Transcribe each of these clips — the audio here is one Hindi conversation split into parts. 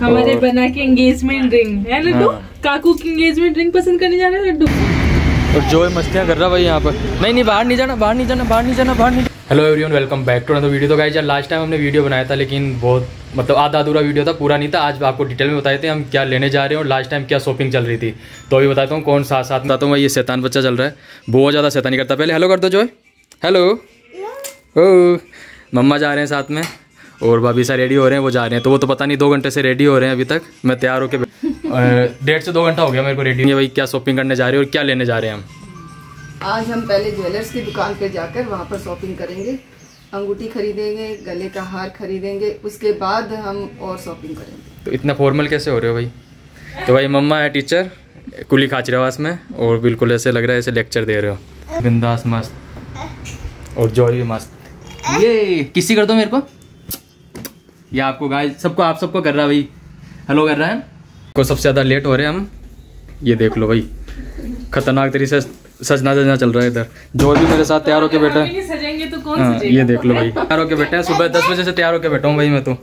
हमारे बना के एंगेजमेंट रिंग है लड्डू। हाँ। काकू की एंगेजमेंट रिंग पसंद करने जा रहे हैं लड्डू, और जो मस्तियाँ कर रहा भाई यहाँ पर। नहीं बाहर नहीं जाना, बाहर नहीं जाना, बाहर नहीं जाना, बाहर नहीं। Hello everyone, welcome back to another video. तो गाइस यार लास्ट टाइम हमने वीडियो बनाया था, लेकिन बहुत मतलब आधा अधूरा वीडियो था, पूरा नहीं था। आज आपको डिटेल में बताए थे हम क्या लेने जा रहे हैं और लास्ट टाइम क्या शॉपिंग चल रही थी। तो अभी बताता हूँ कौन साथ में बताता हूँ। ये शैतान बच्चा चल रहा है, बहुत ज़्यादा शैतानी करता है। पहले हेलो कर दो जोय। हेलो ओ, मम्मा जा रहे हैं साथ में, और भाभी सा रेडी हो रहे हैं, वो जा रहे हैं। तो वो तो पता नहीं 2 घंटे से रेडी हो रहे हैं। अभी तक मैं तैयार होकर 1.5 से 2 घंटा हो गया मेरे को रेडी। भाई क्या शॉपिंग करने जा रहे हैं और क्या लेने जा रहे हैं हम? आज हम पहले ज्वेलर्स की दुकान पर जाकर वहाँ पर शॉपिंग करेंगे, अंगूठी खरीदेंगे, गले का हार खरीदेंगे, उसके बाद हम और शॉपिंग करेंगे। तो इतना फॉर्मल कैसे हो रहे हो भाई? तो भाई मम्मा है टीचर, कुली खाचरावास में, और बिल्कुल ऐसे लग रहा है ऐसे लेक्चर दे रहे हो बिंदास मस्त, और जॉय भी मस्त। ये किसी कर दो मेरे को, ये आपको गाइस सबको, आप सबको कर रहा है भाई, हेलो कर रहा है। को सबसे ज़्यादा लेट हो रहे हैं हम, ये देख लो भाई खतरनाक तरीके से सजना सजना चल रहा है इधर। जो भी मेरे साथ तैयार होके बैठा है, तो कौन हाँ, ये देख लो भाई तैयार होके बैठे हैं। सुबह 10 बजे से तैयार होके बैठा हूँ भाई मैं तो।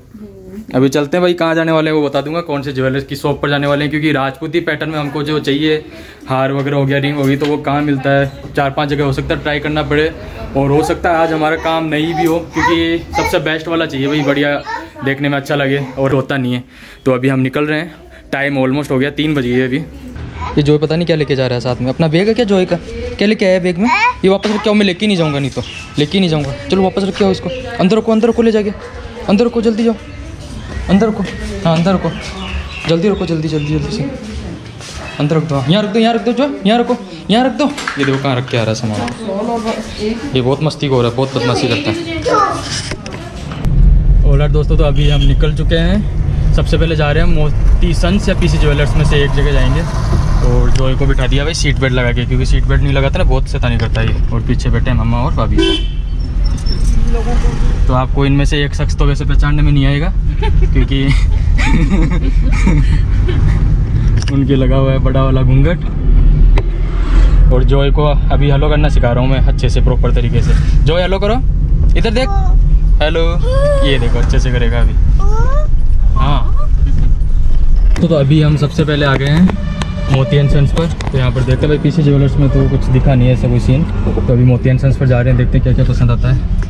अभी चलते हैं भाई, कहाँ जाने वाले हैं वो बता दूंगा, कौन से ज्वेलर्स की शॉप पर जाने वाले हैं, क्योंकि राजपूती पैटर्न में हमको जो चाहिए हार वगैरह हो गया, रिंग होगी, तो वो कहाँ मिलता है 4-5 जगह हो सकता है, ट्राई करना पड़े, और हो सकता है आज हमारा काम नहीं भी हो, क्योंकि सबसे बेस्ट वाला चाहिए भाई, बढ़िया देखने में अच्छा लगे, और होता नहीं है। तो अभी हम निकल रहे हैं, टाइम ऑलमोस्ट हो गया, 3 बज गई है अभी। ये जो पता नहीं क्या लेके जा रहा है साथ में, अपना बैग है क्या जोई का? क्या लेके आया बैग में? ये वापस रख के आओ, मैं लेके नहीं जाऊँगा, नहीं तो लेके नहीं जाऊँगा। चलो वापस रख के आओ इसको, अंदर को ले जाके, अंदर को जल्दी जाओ, अंदर को, हाँ अंदर को जल्दी रखो, जल्दी जल्दी जल्दी से अंदर रख दो, यहाँ रख दो, यहाँ रख दो जो, यहाँ रखो, यहाँ रख दो। ये देखो कहाँ रख के आ रहा है सामान, ये बहुत मस्ती हो रहा है, बहुत बदमाशी करता है। और दोस्तों तो अभी हम निकल चुके हैं, सबसे पहले जा रहे हैं मोती सन्स या पीसी ज्वेलर्स में से एक जगह जाएंगे, और जोई को बिठा दिया भाई सीट बेल्ट लगा के, क्योंकि सीट बेल्ट नहीं लगाता ना बहुत शैतानी करता है। और पीछे बैठे हैं मम्मा और भाभी। तो आपको इनमें से एक शख्स तो वैसे पहचानने में नहीं आएगा क्योंकि उनके लगा हुआ है बड़ा वाला घूंघट। और जोय को अभी हेलो करना सिखा रहा हूँ मैं अच्छे से, प्रॉपर तरीके से। जोय हेलो करो, इधर देख, हेलो, ये देखो अच्छे से करेगा अभी। हाँ तो अभी हम सबसे पहले आ गए हैं मोती एंड सन्स पर। तो यहाँ पर देखते भाई पीसी ज्वेलर्स में तो कुछ दिखा नहीं है ऐसा कोई सीन, तो अभी मोती एंड सन्स पर जा रहे हैं, देखते हैं क्या क्या पसंद आता है।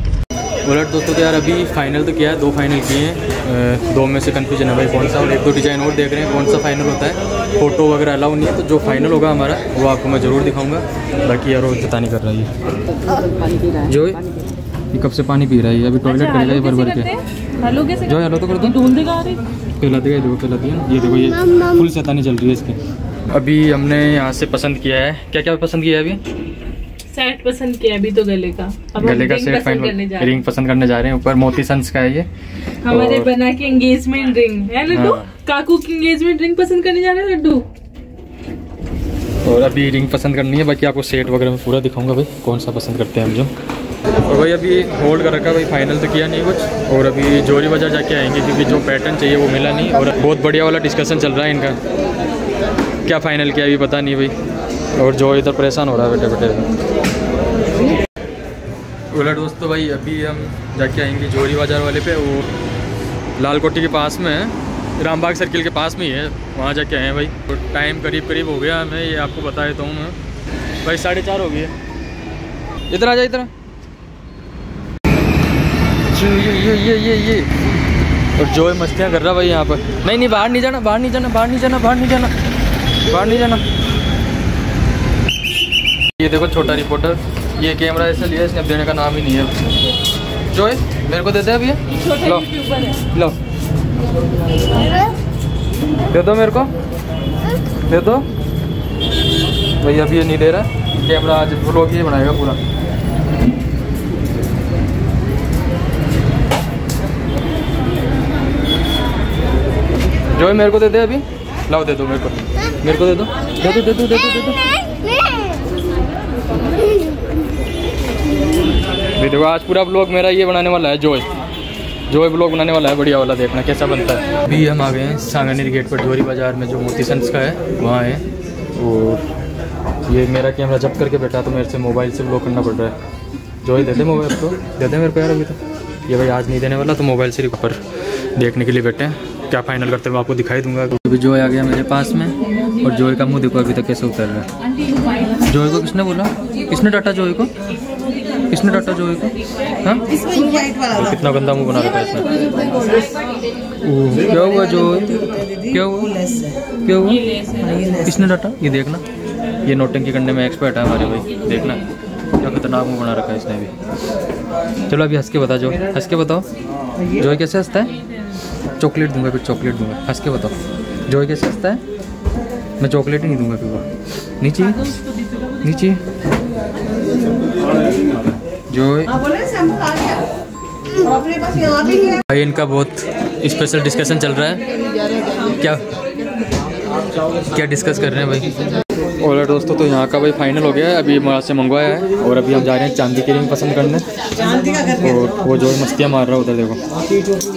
बुलेट दोस्तों तो यार अभी फाइनल तो किया है, 2 फाइनल किए हैं, 2 में से कन्फ्यूजन है भाई कौन सा, और 1-2 डिज़ाइन और देख रहे हैं कौन सा फाइनल होता है। फ़ोटो वगैरह अलाउ नहीं है, तो जो फाइनल होगा हमारा वो आपको मैं ज़रूर दिखाऊंगा। बाकी यार वो चेतानी कर रही है जो ये, कब से पानी पी रहा है, अभी टॉयलेट करेगा ये भर भर के। जो हेलो तो कर दो, कहलाती है देखो, कहलाती है, ये देखो ये फुल चेतानी चल रही है इसकी। अभी हमने यहाँ से पसंद किया है, क्या क्या पसंद किया है अभी? सेट पसंद किया अभी तो गले का, अब गले का सेट फाइनल, रिंग पसंद करने जा रहे हैं। ऊपर मोती सन्स का है ये हमारे बना के एंगेजमेंट रिंग है लड्डू। हाँ। काकू की एंगेजमेंट रिंग पसंद करने जा रहे हैं लड्डू, और अभी रिंग पसंद करनी है। बाकी आपको सेट वगैरह में पूरा दिखाऊंगा भाई कौन सा पसंद करते हैं हम जो। और भाई अभी होल्ड कर रखा भाई, फाइनल तो किया नहीं कुछ, और अभी जोरी बाजार जाके आएंगे क्योंकि जो पैटर्न चाहिए वो मिला नहीं, और बहुत बढ़िया वाला डिस्कशन चल रहा है इनका, क्या फाइनल किया अभी पता नहीं भाई। और जो इधर परेशान हो रहा है बेटे बेटे। बोला दोस्तों भाई अभी हम जाके आएंगे जोरी बाज़ार वाले पे, वो लाल कोठी के पास में है, रामबाग सर्किल के पास में ही है, वहाँ जाके आए हैं भाई। तो टाइम करीब करीब हो गया, मैं ये आपको बता देता हूँ मैं भाई, 4:30 हो गई है। इधर आ जाए, इधर ये और जो मस्तियाँ कर रहा भाई यहाँ पर। नहीं बाहर नहीं जाना, बाहर नहीं जाना, बाहर नहीं जाना, बाहर नहीं जाना, बाहर नहीं जाना। ये देखो छोटा रिपोर्टर, ये कैमरा ऐसे लिया इसने, अब देने का नाम ही नहीं है। जो है मेरे को देते हैं, अभी लो लो दे दो मेरे को, दे दो भाई, अभी ये नहीं दे रहा कैमरा, आज ब्लॉग ही बनाएगा पूरा। जो है मेरे को दे दे अभी, लाओ दे दो मेरे को, मेरे को दे दो, दे दो दे दो दे दो दे दो। देखो आज पूरा ब्लॉग मेरा ये बनाने वाला है, जोए ब्लॉग बनाने वाला है, बढ़िया वाला, देखना कैसा बनता है। अभी हम आ गए हैं सांगानेर गेट पर, जोरी बाज़ार में जो मोती सन्स का है वहाँ है। और ये मेरा कैमरा जब करके बैठा, तो मेरे से मोबाइल से ब्लॉग करना पड़ रहा है। जो ही देते मोबाइल को देते मेरे को यार अभी तो ये भाई आज नहीं देने वाला तो मोबाइल से ऊपर देखने के लिए बैठे हैं क्या फाइनल करते हैं मैं आपको दिखाई दूंगा। अभी जोय आ गया मेरे पास में और जोय का मुँह देखो अभी तक कैसे उतर रहा है। जोय को किसने बोला, किसने डांटा जोय को, किसने डांटा जोय को? हाँ कितना गंदा मुँह बना रखा है इसने। क्या हुआ जोय, क्या हुआ, क्या हुआ, किसने डांटा? ये देखना ये नोटंकी करने में एक्सपर्ट है हमारे भाई, देखना क्या खतरनाक मुँह बना रखा है इसने भी। चलो अभी हंस के बता जो, हंस के बताओ जोय कैसे हंसता है। चॉकलेट दूंगा फिर, चॉकलेट दूंगा। हंस के बताओ जोय कैसे हंसता है। मैं चॉकलेट ही नहीं दूंगा फिर वो। नीचे नीचे जोय भाई, इनका बहुत स्पेशल डिस्कशन चल रहा है। क्या क्या डिस्कस कर रहे हैं भाई। और दोस्तों तो यहाँ का भाई फाइनल हो गया है, अभी वहाँ से मंगवाया है और अभी हम जा रहे हैं चांदी के रिंग पसंद करने। और वो जो मस्तियाँ मार रहा है उधर देखो।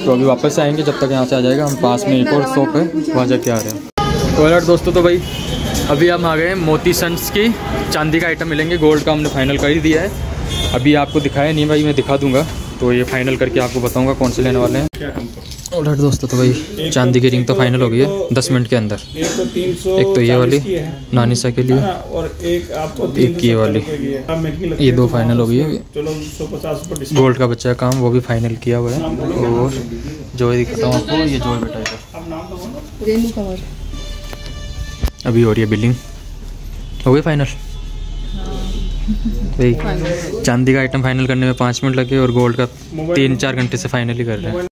तो अभी वापस आएंगे, जब तक यहाँ से आ जाएगा हम पास में एक और शॉप है वहाँ जाके आ रहे हैं। और दोस्तों तो भाई अभी हम आ गए मोती सन्स की, चांदी का आइटम मिलेंगे, गोल्ड का हमने फाइनल कर ही दिया है। अभी आपको दिखाया नहीं भाई, मैं दिखा दूँगा तो ये फाइनल करके आपको बताऊँगा कौन से लेने वाले हैं। और दोस्तों तो भाई चांदी की रिंग तो फाइनल हो गई है 10 मिनट के अंदर। एक तो ये वाली नानिशा के लिए और एक ये वाली, ये दो फाइनल हो गई है। गोल्ड का बच्चा काम वो भी फाइनल किया हुआ है। और जोय दिखाता हूँ आपको, ये जोय बेटा है अभी। और ये बिलिंग हो गई फाइनल भाई। चांदी का आइटम फाइनल करने में 5 मिनट लगे और गोल्ड का 3-4 घंटे से फाइनल ही कर रहे हैं।